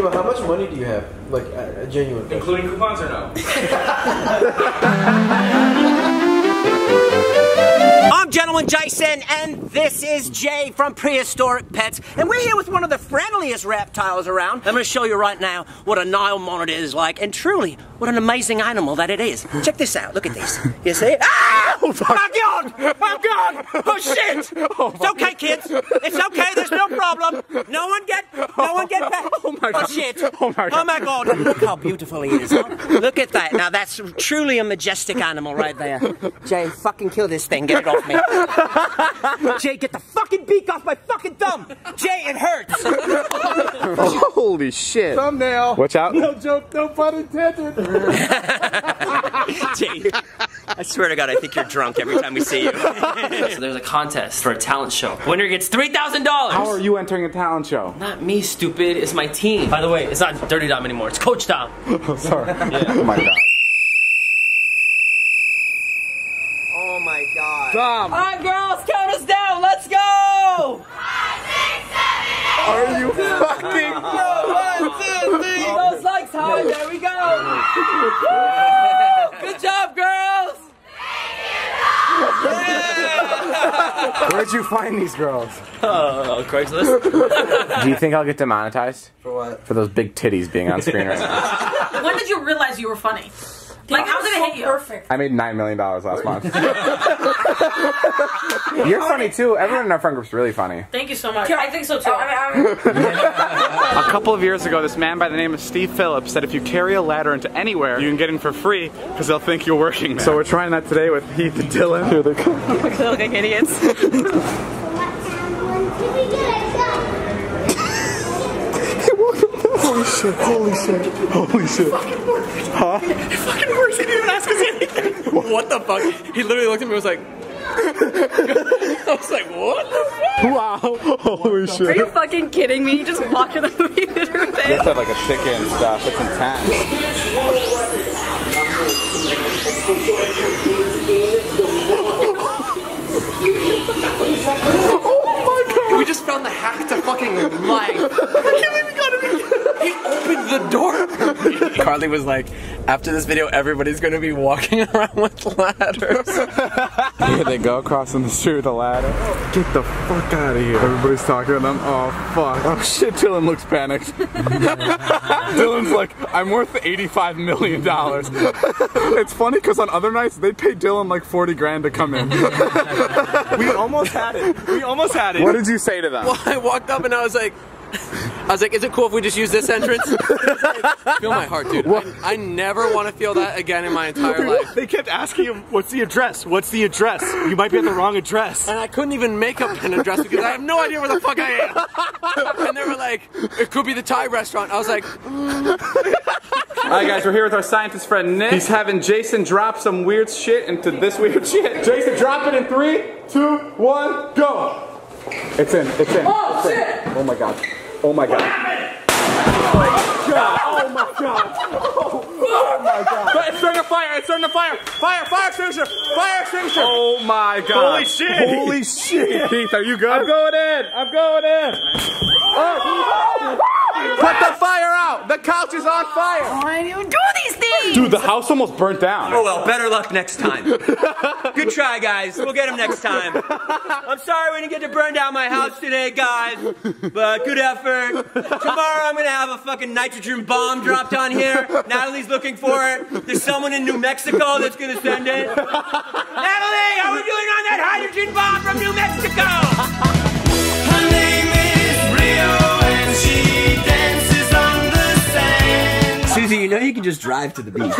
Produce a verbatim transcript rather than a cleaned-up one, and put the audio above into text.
Kima, how much money do you have? Like, a, a genuine question. Including coupons or no? I'm Gentleman Jason, and this is Jay from Prehistoric Pets, and we're here with one of the friendliest reptiles around. I'm going to show you right now what a Nile monitor is like, and truly, what an amazing animal that it is. Check this out. Look at this. You see it? Ah! Oh, fuck. Oh, God! Oh, God! Oh, shit! Oh, it's okay, kids. It's okay. There's no problem. No one get... No one get... Back. Oh, my God. Oh, shit. Oh, my God. Oh, my God. Look how beautiful he is. Look at that. Now, that's truly a majestic animal right there. Jay, fucking kill this thing. Get it off me. Jay, get the fucking beak off my fucking thumb. Jay, it hurts. Oh, holy shit. Thumbnail. Watch out. No joke. No pun intended. Jay, I swear to God, I think you're drunk every time we see you. So there's a contest for a talent show. Winner gets three thousand dollars. How are you entering a talent show? Not me, stupid. It's my team. By the way, it's not Dirty Dom anymore. It's Coach Dom. Oh, sorry. Yeah. Oh, my God. Oh, my God. Dom. All right, girls, count us down. Let's go. Five, six, seven, eight. Are you fucking... No, one, two, three. Those likes high. There we go. Good job, girls. Yeah. Where'd you find these girls? Oh, Craigslist. Do you think I'll get demonetized? For what? For those big titties being on screen right now. When did you realize you were funny? Like, I was gonna hit you. Perfect. I made nine million dollars last month. You're funny too. Everyone in our friend group's really funny. Thank you so much. I think so too. A couple of years ago, this man by the name of Steve Phillips said if you carry a ladder into anywhere, you can get in for free because they'll think you're working there. So we're trying that today with Heath and Dylan. Here they come. They look like idiots. Holy shit, holy shit, holy shit. It fucking works. Huh? It fucking works. He didn't even ask us anything. What? What the fuck? He literally looked at me and was like... I was like, what the fuck? Wow, holy shit. Are you fucking kidding me? You just walked in the movie theater with it. You have to have like a chicken stuff. It's intense. Oh my God. We just found the hack to fucking life. I can't believe we got it again. He opened the door! Carly was like, after this video, everybody's going to be walking around with ladders. Here they go, crossing the street with a ladder. Get the fuck out of here. Everybody's talking to them. Oh, fuck. Oh, shit, Dylan looks panicked. Dylan's like, I'm worth eighty-five million dollars. It's funny, because on other nights, they pay Dylan like forty grand to come in. We almost had it. We almost had it. What did you say to them? Well, I walked up and I was like... I was like, is it cool if we just use this entrance? Like, feel my heart, dude. I, I never want to feel that again in my entire life. They kept asking him, what's the address? What's the address? You might be at the wrong address. And I couldn't even make up an address because I have no idea where the fuck I am. And they were like, it could be the Thai restaurant. I was like, mm. All right, guys, we're here with our scientist friend, Nick. He's having Jason drop some weird shit into this weird shit. Jason, drop it in three, two, one, go. It's in, it's in. Oh, it's shit. In. Oh, my God. Oh my God. Oh my God. Oh my God. Oh, oh my God. It's starting a fire. It's starting a fire. Fire, fire extinguisher. Fire extinguisher. Oh my God. Holy shit. Holy shit. Keith, are you good? I'm going in. I'm going in. Oh. Put the fire out. The couch is on fire. Why do you do these things? Dude, the house almost burnt down. Oh, well, better luck next time. Good try, guys. We'll get him next time. I'm sorry we didn't get to burn down my house today, guys. But good effort. Tomorrow I'm going to have a fucking nitrogen bomb dropped on here. Natalie's looking for it. There's someone in New Mexico that's going to send it. Natalie, how are we doing on that hydrogen bomb from New Mexico? You know you can just drive to the beach.